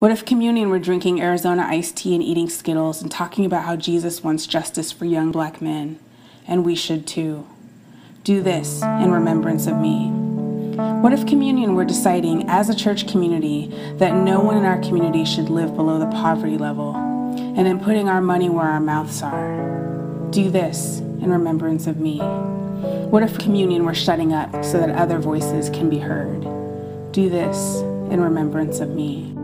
What if communion were drinking Arizona iced tea and eating Skittles and talking about how Jesus wants justice for young black men, and we should too? Do this in remembrance of me. What if communion were deciding as a church community that no one in our community should live below the poverty level, and in putting our money where our mouths are? Do this in remembrance of me. What if communion were shutting up so that other voices can be heard? Do this in remembrance of me.